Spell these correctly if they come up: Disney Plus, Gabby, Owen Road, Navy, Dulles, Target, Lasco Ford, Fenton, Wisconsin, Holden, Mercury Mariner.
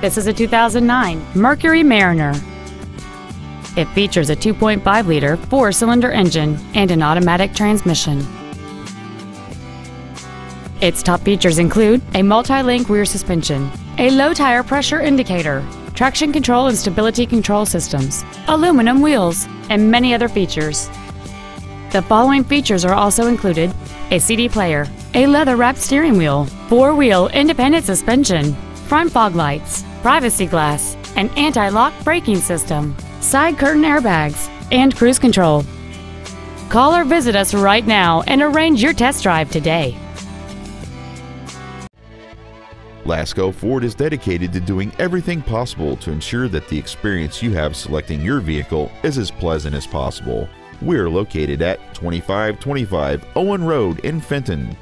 This is a 2009 Mercury Mariner. It features a 2.5-liter four-cylinder engine and an automatic transmission. Its top features include a multi-link rear suspension, a low tire pressure indicator, traction control and stability control systems, aluminum wheels, and many other features. The following features are also included: a CD player, a leather-wrapped steering wheel, four-wheel independent suspension, front fog lights, privacy glass, an anti-lock braking system, side curtain airbags, and cruise control. Call or visit us right now and arrange your test drive today. Lasco Ford is dedicated to doing everything possible to ensure that the experience you have selecting your vehicle is as pleasant as possible. We're located at 2525 Owen Road in Fenton.